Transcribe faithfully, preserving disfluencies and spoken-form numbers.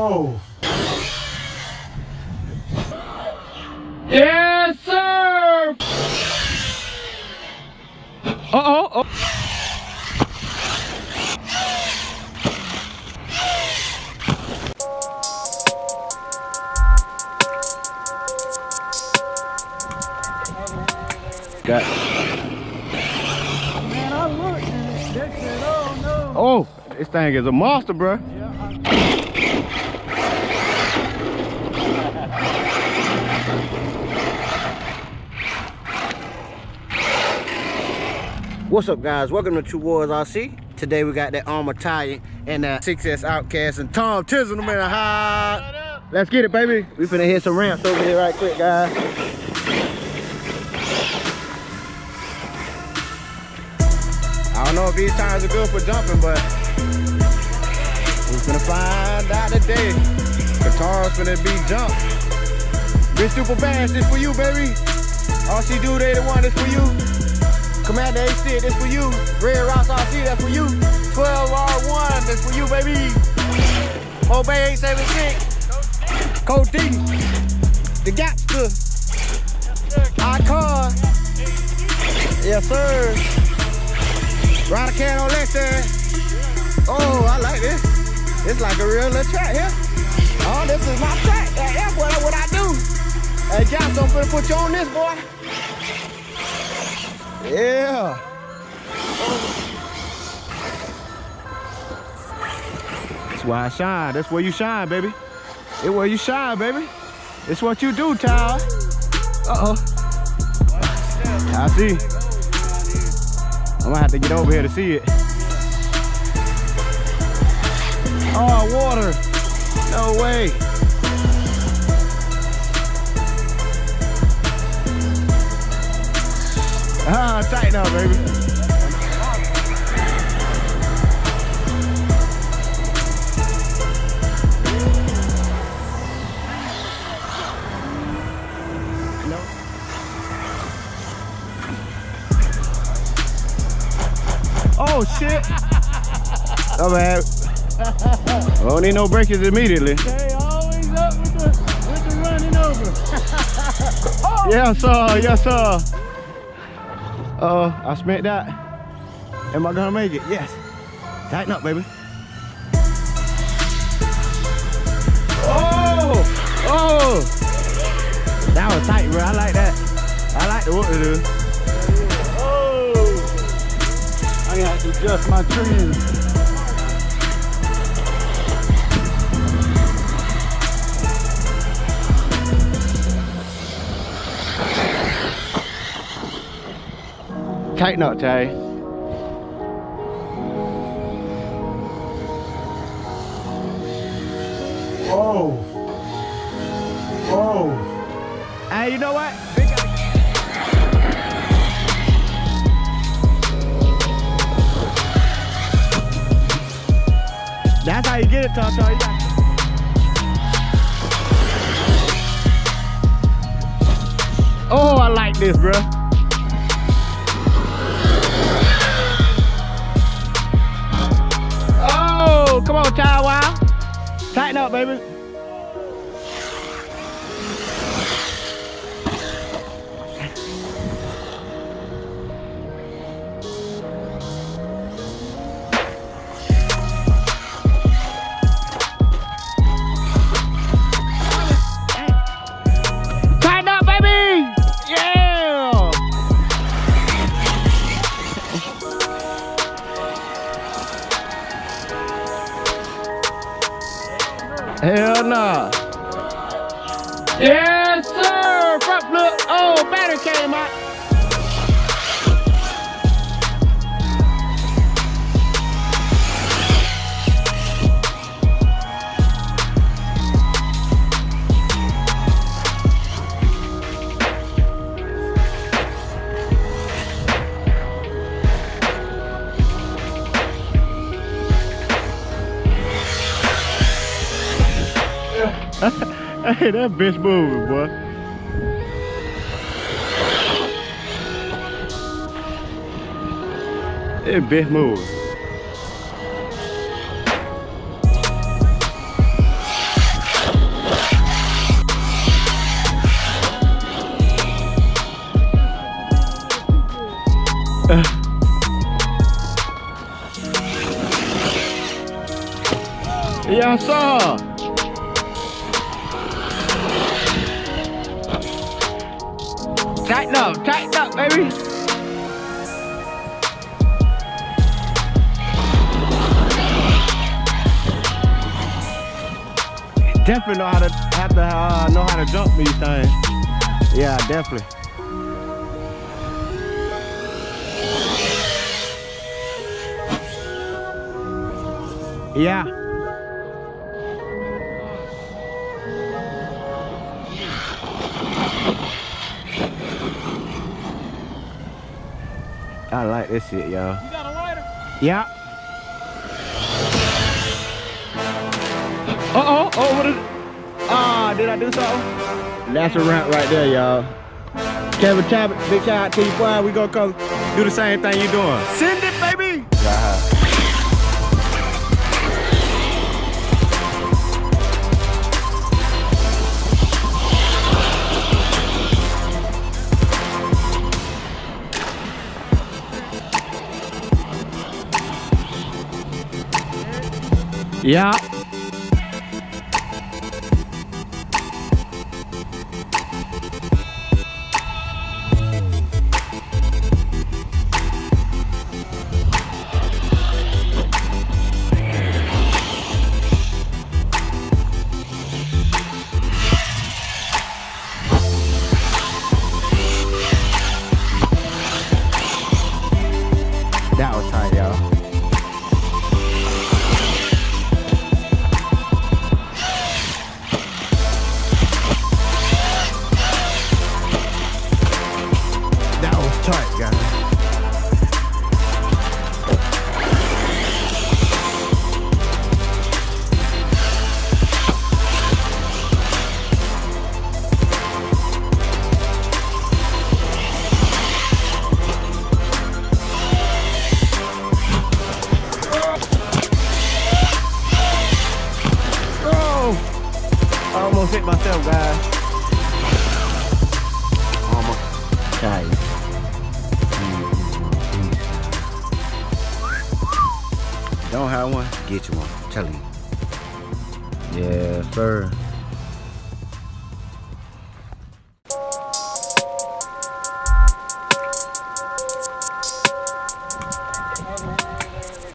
Oh. Yes, sir. Uh oh. Oh. Got it. Man, I looked and it dicked it. Oh no. Oh, this thing is a monster, bruh. Yeah. What's up, guys? Welcome to Tru Boyz R C. Today we got that Arrma Talion and that six S Outcast and Tom Tizzleman in the high. Let's get it, baby. We finna hit some ramps over here right quick, guys. I don't know if these times are good for jumping, but we're gonna find out today. Guitar's gonna be jumped. This Super Bass, this for you, baby. R C Dude eighty-one, this for you. Commander A C, this for you. Red Rouse R C, that's for you. twelve R one, that's for you, baby. Obey eight seven six. Coach D. The Gapster. I-Caw. Yes, sir. Ride a can on that side. Oh, I like this. It's like a real little track here. Oh, this is my track. That's what I, what I do. Hey, Gapster, I'm finna put you on this, boy. Yeah. That's why I shine. That's where you shine, baby. It's where you shine, baby. It's what you do, Tyler. Uh-oh. I see. I'm gonna have to get over here to see it. Oh, water. No way. Ah, tight now, baby. No. Oh shit! Oh man, I don't need no breakers immediately. They always up with the with the running over. Oh. Yes sir, yes sir. Uh, I spent that. Am I gonna make it? Yes. Tighten up, baby. Oh! Oh! That was tight, bro. I like that. I like the work to do. Oh! I'm gonna have to adjust my trend. Tighten up, Tay. Whoa. Whoa. Hey, you know what? That's how you get it, Tata. You got it. Oh, I like this, bruh. Come on, child, wow. Tighten up, baby. Tighten up, baby. Yeah. Hell nah. Yes, sir. Front flip. Oh, battery came out. Hey, that bitch moving, boy. That bitch moving. Yeah, sir. Tighten up, tighten up, baby. Definitely know how to have to uh, know how to jump these things. Yeah, definitely. Yeah. I like this shit, y'all. You got a lighter? Yeah. Uh-oh, oh, what is it? Ah, did I do something? That's a wrap right there, y'all. Kevin Chabot, big shout out to you, boy. We gonna come do the same thing you doing. Send it, baby! Uh-huh. Yeah. That was tight, y'all. I almost hit myself, guys. Almost. Guys. Don't have one? Get you one. Tell you. Yeah, sir.